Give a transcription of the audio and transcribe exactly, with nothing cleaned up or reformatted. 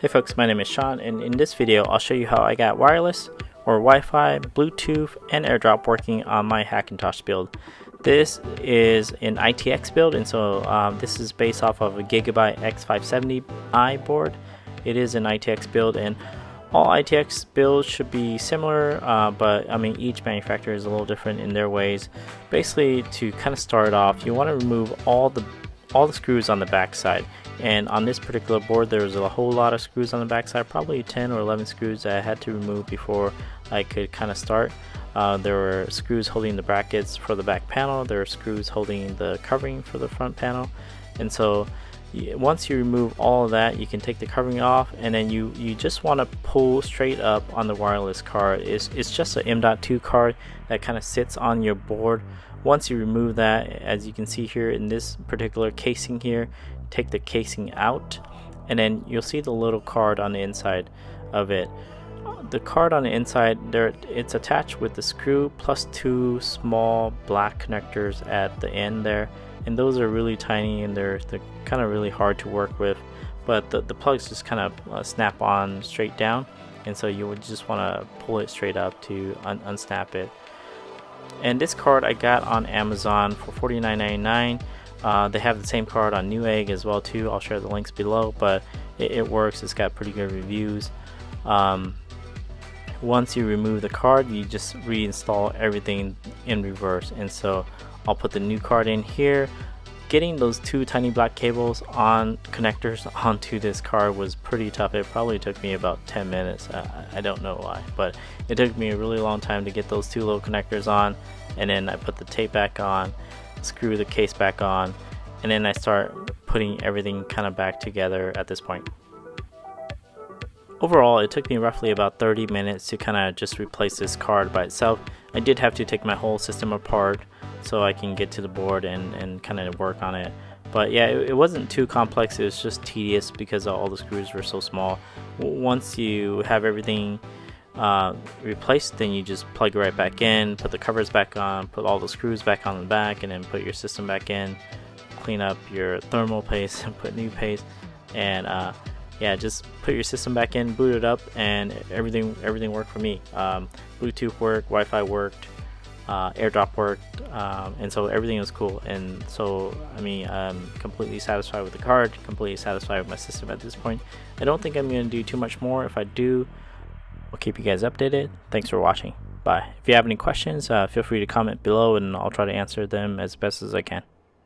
Hey folks, my name is Sean, and in this video I'll show you how I got wireless or Wi-Fi, Bluetooth, and AirDrop working on my Hackintosh build. This is an I T X build, and so um, this is based off of a Gigabyte X five seventy i board. It is an I T X build, and all I T X builds should be similar, uh, but I mean each manufacturer is a little different in their ways. Basically, to kind of start off, you want to remove all the all the screws on the back side. And on this particular board, there's a whole lot of screws on the backside, probably ten or eleven screws that I had to remove before I could kind of start. Uh, there were screws holding the brackets for the back panel, there were screws holding the covering for the front panel. And so once you remove all of that, you can take the covering off, and then you, you just want to pull straight up on the wireless card. It's, it's just an M dot two card that kind of sits on your board. Once you remove that, as you can see here in this particular casing here, take the casing out, and then you'll see the little card on the inside of it. The card on the inside, there it's attached with the screw plus two small black connectors at the end there. And those are really tiny, and they're, they're kind of really hard to work with, but the, the plugs just kind of uh, snap on straight down, and so you would just want to pull it straight up to un unsnap it. And this card I got on Amazon for forty-nine ninety-nine. Uh, they have the same card on Newegg as well too. I'll share the links below, but it, it works. It's got pretty good reviews. Um, once you remove the card, you just reinstall everything in reverse, and so I'll put the new card in here. Getting those two tiny black cables on connectors onto this card was pretty tough. It probably took me about ten minutes. I, I don't know why, but it took me a really long time to get those two little connectors on, and then I put the tape back on, screw the case back on, and then I start putting everything kind of back together at this point. Overall, it took me roughly about thirty minutes to kind of just replace this card by itself. I did have to take my whole system apart so I can get to the board and, and kind of work on it. But yeah, it, it wasn't too complex. It was just tedious because all the screws were so small. Once you have everything uh, replaced, then you just plug it right back in, put the covers back on, put all the screws back on the back, and then put your system back in, clean up your thermal paste and put new paste, and uh, yeah, just put your system back in, boot it up, and everything everything worked for me. Um, Bluetooth worked, Wi-Fi worked, uh, AirDrop worked, um, and so everything was cool. And so, I mean, I'm completely satisfied with the card, completely satisfied with my system at this point. I don't think I'm going to do too much more. If I do, I'll keep you guys updated. Thanks for watching. Bye. If you have any questions, uh, feel free to comment below, and I'll try to answer them as best as I can.